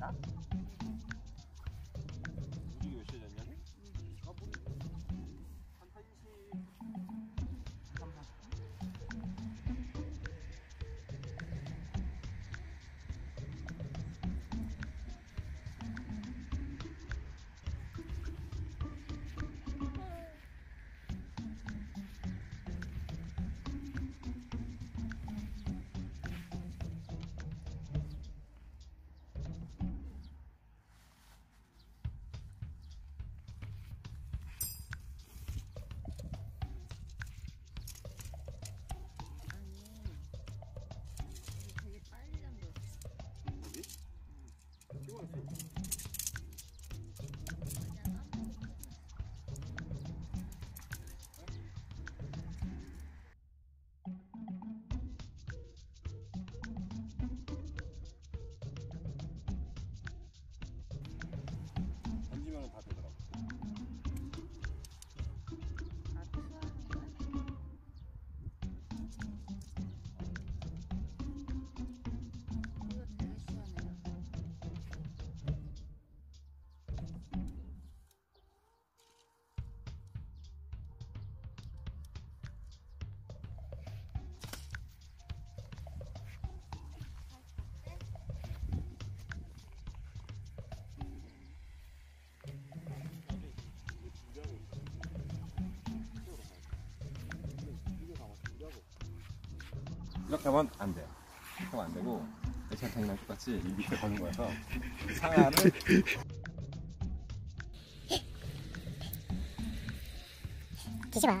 됐나? 우리 몇 시에 됐냐? 아 모르. 한 1시. 던지면 다 되더라고. 이렇게 하면 안 돼요. 이렇게 하면 안 되고, 애찬탕이랑 똑같이 이 밑에 거는 거여서, 상하를. 뒤집어.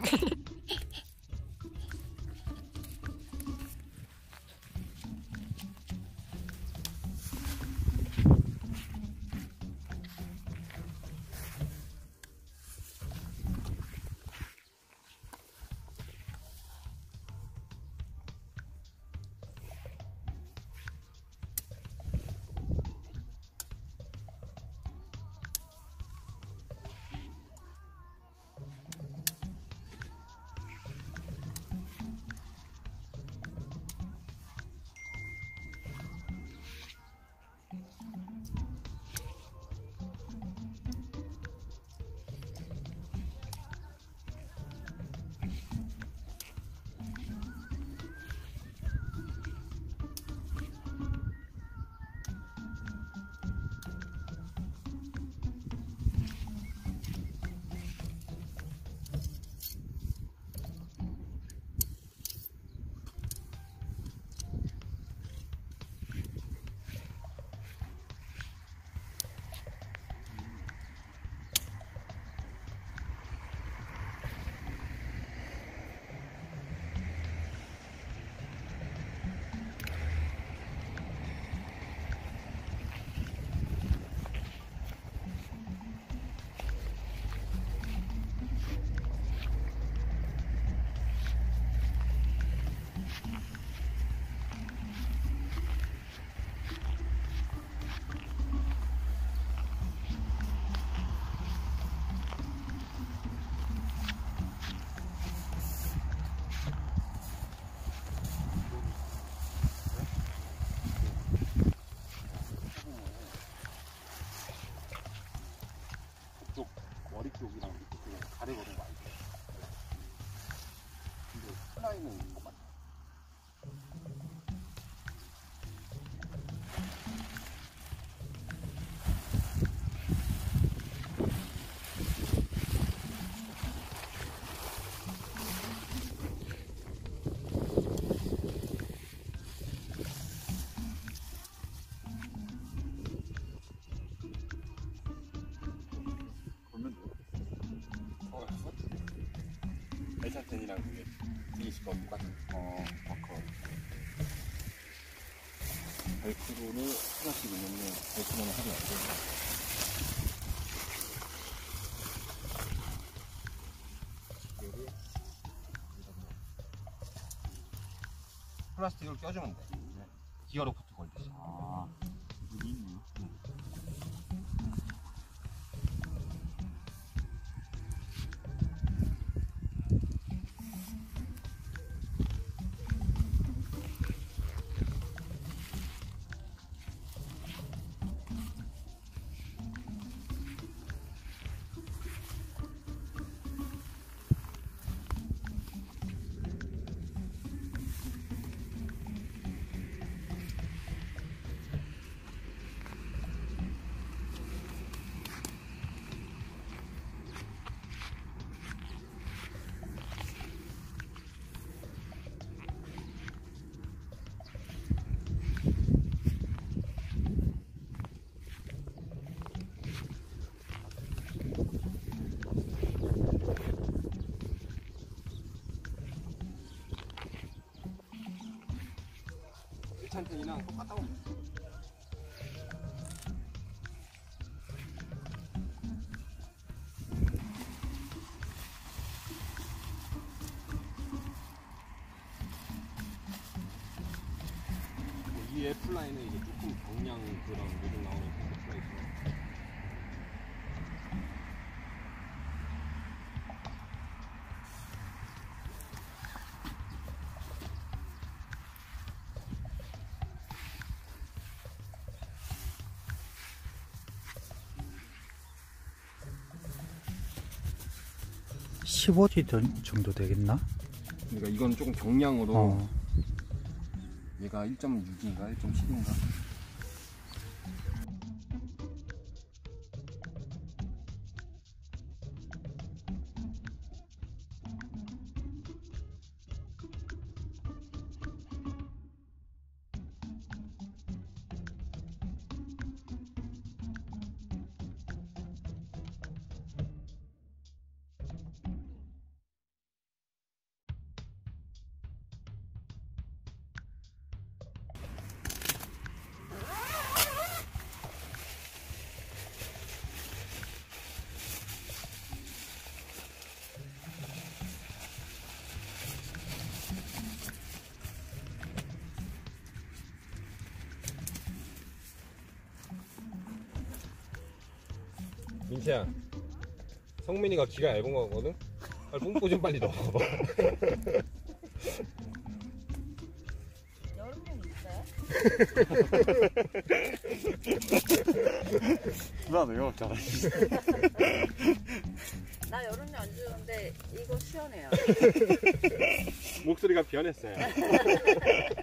머리 쪽이랑 이렇게 가래 걸은 거 아니죠? 근데 플라이는 똑같아. 애찬텐이랑 그게 뒤집어 볼까? 바꿔. 벨크로를 하나씩 넣으면 벨크로는 하면 안 되는데. 플라스틱을 껴주면 돼. 네. 기어 로프트 걸듯이. 아, 여기 있네. 컨테이너랑 똑같다고. 이 F라인은 이제 조금 경량 그런 모든 나오는 F라인이죠. (15G) 정도 되겠나? 그러니까 이건 조금 경량으로 얘가 1.6인가 1.7인가 민채야, 성민이가 귀가 얇은 거거든? 빨리 뽕꼬 좀 빨리 넣어봐. 여름용 있어요? 나도 영업 잘하지. 나 여름용 안 주는데 이거 시원해요. 목소리가 변했어요.